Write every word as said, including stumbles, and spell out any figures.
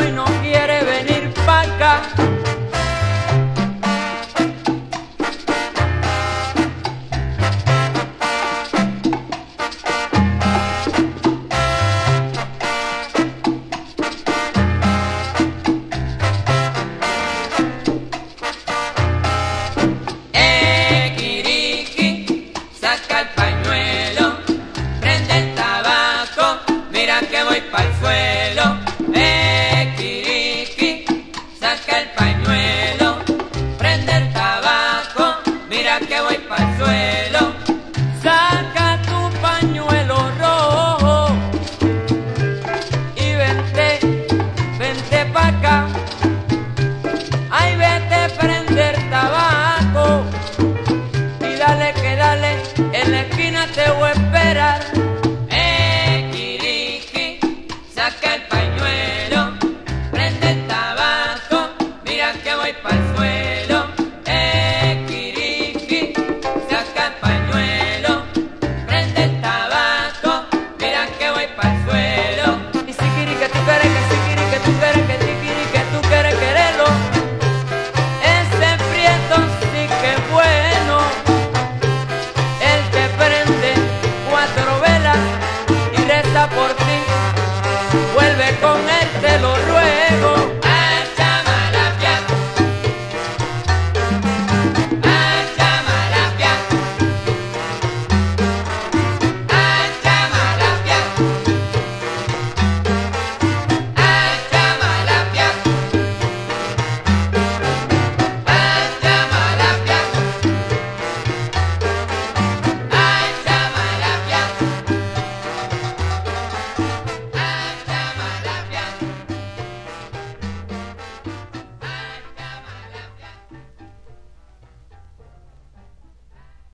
y no quiere venir pa' acá.